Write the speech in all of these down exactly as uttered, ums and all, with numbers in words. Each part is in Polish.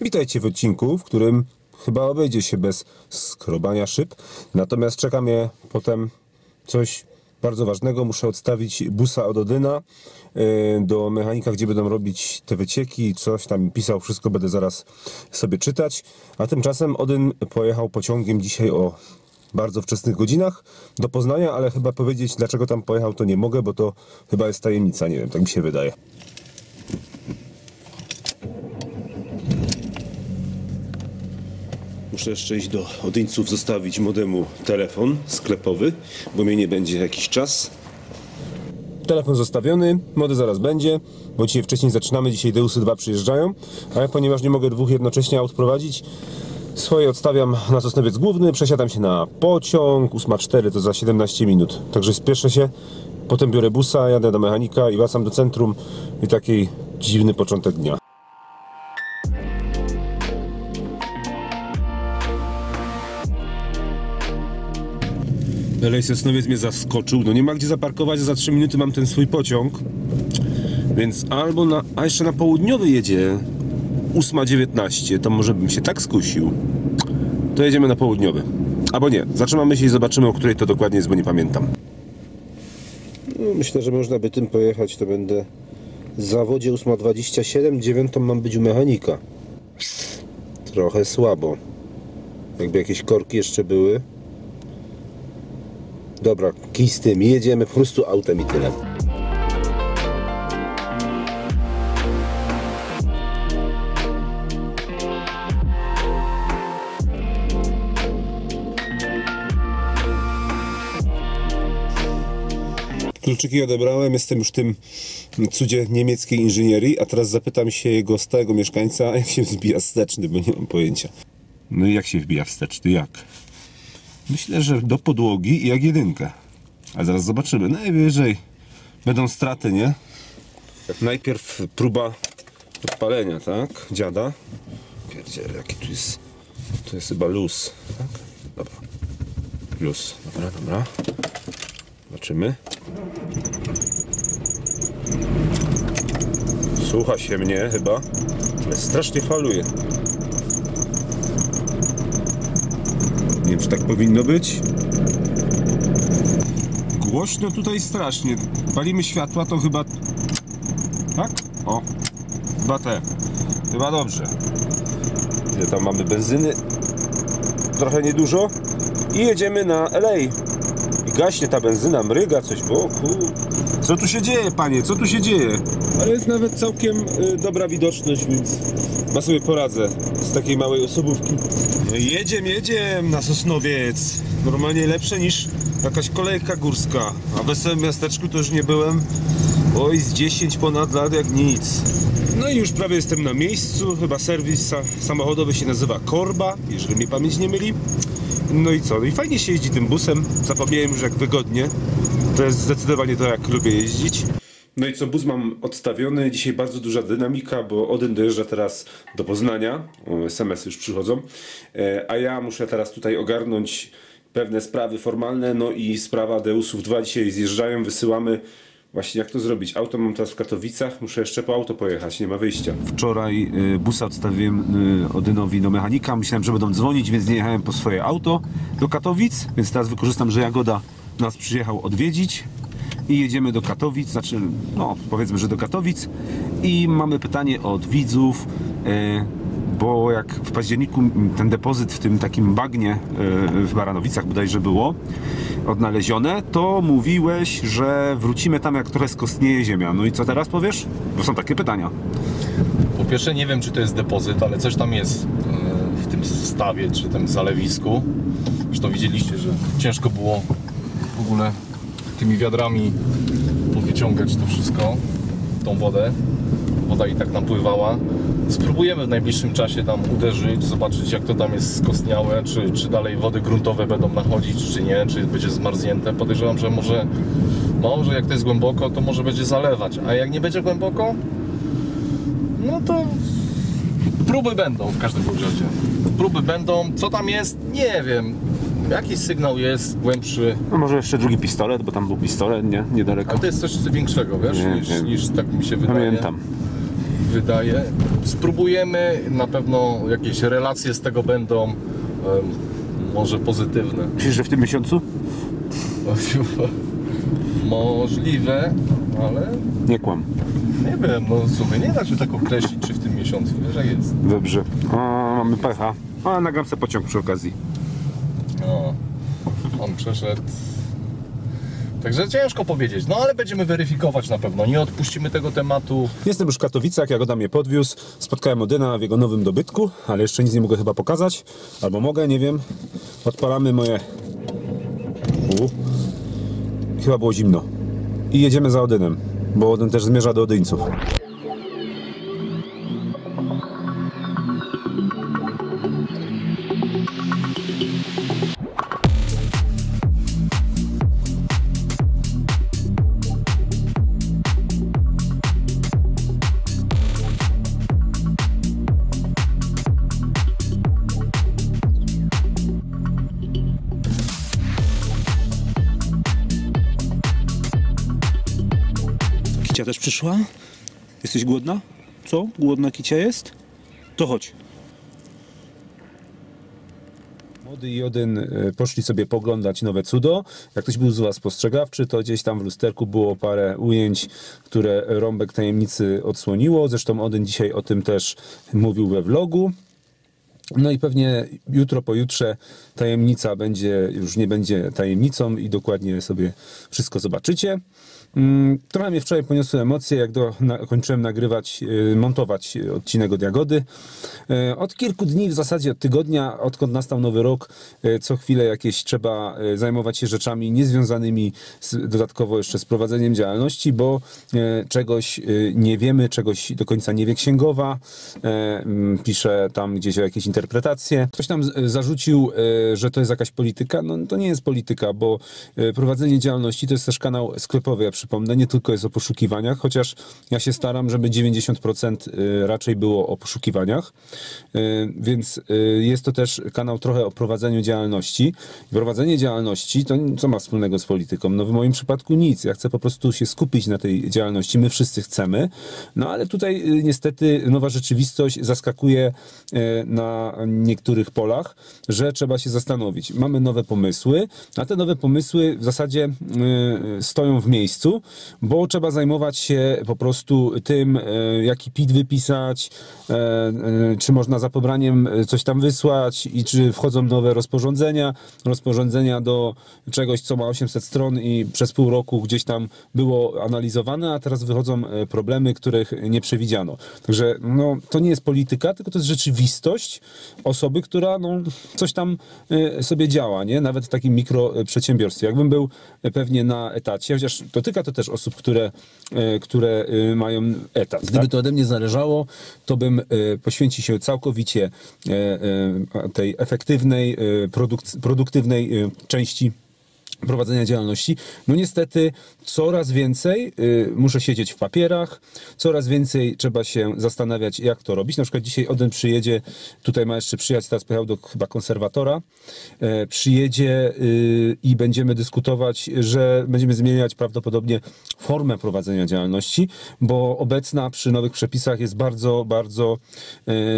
Witajcie w odcinku, w którym chyba obejdzie się bez skrobania szyb, natomiast czeka mnie potem coś bardzo ważnego. Muszę odstawić busa od Odyna do mechanika, gdzie będą robić te wycieki, coś tam pisał, wszystko będę zaraz sobie czytać. A tymczasem Odyn pojechał pociągiem dzisiaj o bardzo wczesnych godzinach do Poznania, ale chyba powiedzieć, dlaczego tam pojechał, to nie mogę, bo to chyba jest tajemnica, nie wiem, tak mi się wydaje. Muszę jeszcze iść do Odyńców, zostawić młodemu telefon sklepowy, bo mnie nie będzie jakiś czas. Telefon zostawiony, młody zaraz będzie, bo dzisiaj wcześniej zaczynamy, dzisiaj Deusy dwa przyjeżdżają, a ja, ponieważ nie mogę dwóch jednocześnie aut prowadzić, swoje odstawiam na Sosnowiec Główny, przesiadam się na pociąg, ósma cztery to za siedemnaście minut, także spieszę się, potem biorę busa, jadę do mechanika i wracam do centrum i taki dziwny początek dnia. Rejs Sosnowiec mnie zaskoczył, no nie ma gdzie zaparkować, za trzy minuty mam ten swój pociąg, więc albo na, a jeszcze na południowy jedzie ósma dziewiętnaście, to może bym się tak skusił, to jedziemy na południowy, albo nie, zatrzymamy się i zobaczymy, o której to dokładnie jest, bo nie pamiętam. No, myślę, że można by tym pojechać, to będę w zawodzie ósma dwadzieścia siedem, dziewiątą mam być u mechanika, trochę słabo, jakby jakieś korki jeszcze były. Dobra, kij z tym, jedziemy po prostu autem i tyle. Kluczyki odebrałem, jestem już w tym cudzie niemieckiej inżynierii, a teraz zapytam się jego stałego mieszkańca, jak się wbija wsteczny, bo nie mam pojęcia. No i jak się wbija wsteczny, jak? Myślę, że do podłogi i jak jedynkę. A zaraz zobaczymy. Najwyżej będą straty, nie? Najpierw próba odpalenia, tak? Dziada. Pierdziele, jaki tu jest... To jest chyba luz, tak? Dobra. Luz. Dobra, dobra. Zobaczymy. Słucha się mnie chyba. Strasznie faluje. Nie wiem, czy tak powinno być. Głośno tutaj strasznie. Palimy światła, to chyba... Tak? O! Chyba te. Chyba dobrze. Ile tam mamy benzyny? Trochę niedużo. I jedziemy na L A. I gaśnie ta benzyna, mryga coś, bo... Co tu się dzieje, panie? Co tu się dzieje? Ale jest nawet całkiem y, dobra widoczność, więc... Ma sobie poradzę z takiej małej osobówki. Jedziem, jedziem na Sosnowiec. Normalnie lepsze niż jakaś kolejka górska. A w wesołym miasteczku to już nie byłem. Oj, z dziesięć ponad lat jak nic. No i już prawie jestem na miejscu. Chyba serwis samochodowy się nazywa Korba, jeżeli mnie pamięć nie myli. No i co? No i fajnie się jeździ tym busem. Zapomniałem już, jak wygodnie. To jest zdecydowanie to, jak lubię jeździć. No i co, bus mam odstawiony, dzisiaj bardzo duża dynamika, bo Odyn dojeżdża teraz do Poznania, es em es y już przychodzą, a ja muszę teraz tutaj ogarnąć pewne sprawy formalne, no i sprawa Deusów dwa, dzisiaj zjeżdżają, wysyłamy, właśnie jak to zrobić, auto mam teraz w Katowicach, muszę jeszcze po auto pojechać, nie ma wyjścia. Wczoraj busa odstawiłem Odynowi do mechanika, myślałem, że będą dzwonić, więc nie jechałem po swoje auto do Katowic, więc teraz wykorzystam, że Jagoda nas przyjechał odwiedzić. I jedziemy do Katowic, znaczy, no powiedzmy, że do Katowic. I mamy pytanie od widzów, bo jak w październiku ten depozyt w tym takim bagnie w Baranowicach bodajże było odnalezione, to mówiłeś, że wrócimy tam, jak trochę skostnieje ziemia. No i co teraz powiesz? Bo są takie pytania. Po pierwsze, nie wiem, czy to jest depozyt, ale coś tam jest w tym stawie, czy tym zalewisku. Zresztą widzieliście, że ciężko było w ogóle tymi wiadrami powyciągać to wszystko, tą wodę. Woda i tak napływała. Spróbujemy w najbliższym czasie tam uderzyć, zobaczyć, jak to tam jest skostniałe, czy, czy dalej wody gruntowe będą nachodzić, czy nie, czy będzie zmarznięte. Podejrzewam, że może, no, że jak to jest głęboko, to może będzie zalewać, a jak nie będzie głęboko, no to próby będą w każdym budżecie. Próby będą, co tam jest, nie wiem. Jakiś sygnał jest głębszy. No może jeszcze drugi pistolet, bo tam był pistolet, nie? Niedaleko. Ale to jest coś większego, wiesz, nie, niż, nie. niż tak mi się wydaje. Pamiętam. wydaje. Spróbujemy, na pewno jakieś relacje z tego będą, um, może pozytywne. Myślisz, że w tym miesiącu? Możliwe, ale... Nie kłam. Nie wiem, no w sumie nie da się tak określić, czy w tym miesiącu, wiesz jak jest. Dobrze, o, mamy pecha. A nagram sobie pociąg przy okazji. No, on przeszedł. Także ciężko powiedzieć, no ale będziemy weryfikować na pewno, nie odpuścimy tego tematu. Jestem już w Katowicach, Jagoda mnie podwiózł, spotkałem Odyna w jego nowym dobytku, ale jeszcze nic nie mogę chyba pokazać, albo mogę, nie wiem. Odpalamy moje... U. Chyba było zimno. I jedziemy za Odynem, bo Odyn też zmierza do Odyńców. Kicia też przyszła? Jesteś głodna? Co? Głodna Kicia jest? To chodź. Młody i Odyn poszli sobie poglądać nowe cudo. Jak ktoś był z was postrzegawczy, to gdzieś tam w lusterku było parę ujęć, które rąbek tajemnicy odsłoniło. Zresztą Odyn dzisiaj o tym też mówił we vlogu. No i pewnie jutro, pojutrze tajemnica będzie, już nie będzie tajemnicą i dokładnie sobie wszystko zobaczycie. Trochę mnie wczoraj poniosły emocje, jak do, na, kończyłem nagrywać, y, montować odcinek od Jagody. Y, od kilku dni, w zasadzie od tygodnia, odkąd nastał nowy rok, y, co chwilę jakieś trzeba y, zajmować się rzeczami niezwiązanymi z, dodatkowo jeszcze z prowadzeniem działalności, bo y, czegoś y, nie wiemy, czegoś do końca nie wie księgowa. Y, y, pisze tam gdzieś o jakieś interpretacje. Ktoś tam z, zarzucił, y, że to jest jakaś polityka. No to nie jest polityka, bo y, prowadzenie działalności to jest też kanał sklepowy, ja przypomnę, nie tylko jest o poszukiwaniach, chociaż ja się staram, żeby dziewięćdziesiąt procent raczej było o poszukiwaniach, więc jest to też kanał trochę o prowadzeniu działalności. Prowadzenie działalności to co ma wspólnego z polityką? No w moim przypadku nic, ja chcę po prostu się skupić na tej działalności, my wszyscy chcemy, no ale tutaj niestety nowa rzeczywistość zaskakuje na niektórych polach, że trzeba się zastanowić. Mamy nowe pomysły, a te nowe pomysły w zasadzie stoją w miejscu, bo trzeba zajmować się po prostu tym, jaki P I T wypisać, czy można za pobraniem coś tam wysłać i czy wchodzą nowe rozporządzenia, rozporządzenia do czegoś, co ma osiemset stron i przez pół roku gdzieś tam było analizowane, a teraz wychodzą problemy, których nie przewidziano. Także no, to nie jest polityka, tylko to jest rzeczywistość osoby, która no, coś tam sobie działa, nie? Nawet w takim mikroprzedsiębiorstwie. Jakbym był pewnie na etacie, chociaż to dotyka to też osób, które, które mają etat. Gdyby tak? To ode mnie zależało, to bym poświęcił się całkowicie tej efektywnej, produk- produktywnej części prowadzenia działalności. No niestety coraz więcej y, muszę siedzieć w papierach, coraz więcej trzeba się zastanawiać, jak to robić. Na przykład dzisiaj Odyn przyjedzie, tutaj ma jeszcze przyjechać, teraz pojechał do chyba konserwatora, y, przyjedzie y, i będziemy dyskutować, że będziemy zmieniać prawdopodobnie formę prowadzenia działalności, bo obecna przy nowych przepisach jest bardzo, bardzo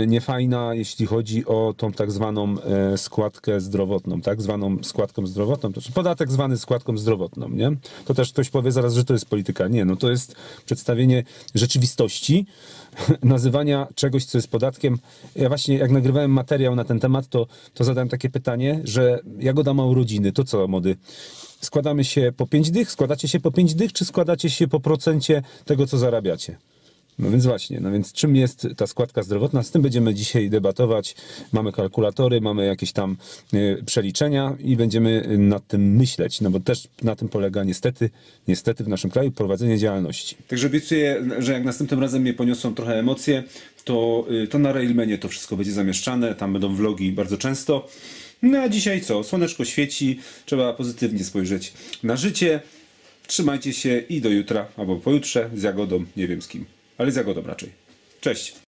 y, niefajna, jeśli chodzi o tą tak zwaną y, składkę zdrowotną, tak zwaną składką zdrowotną, to znaczy podatek tak zwany składką zdrowotną, nie? To też ktoś powie zaraz, że to jest polityka. Nie, no to jest przedstawienie rzeczywistości, nazywania czegoś, co jest podatkiem. Ja właśnie, jak nagrywałem materiał na ten temat, to, to zadałem takie pytanie, że Jagoda ma urodziny, to co, młody? Składamy się po pięć dych? Składacie się po pięć dych, czy składacie się po procencie tego, co zarabiacie? No więc właśnie, no więc czym jest ta składka zdrowotna? Z tym będziemy dzisiaj debatować. Mamy kalkulatory, mamy jakieś tam y, przeliczenia i będziemy nad tym myśleć, no bo też na tym polega niestety, niestety w naszym kraju prowadzenie działalności. Także obiecuję, że jak następnym razem mnie poniosą trochę emocje, to, y, to na Railmanie to wszystko będzie zamieszczane, tam będą vlogi bardzo często. No a dzisiaj co? Słoneczko świeci, trzeba pozytywnie spojrzeć na życie. Trzymajcie się i do jutra albo pojutrze z Jagodą, nie wiem z kim. Ale z Jagodą raczej. Cześć!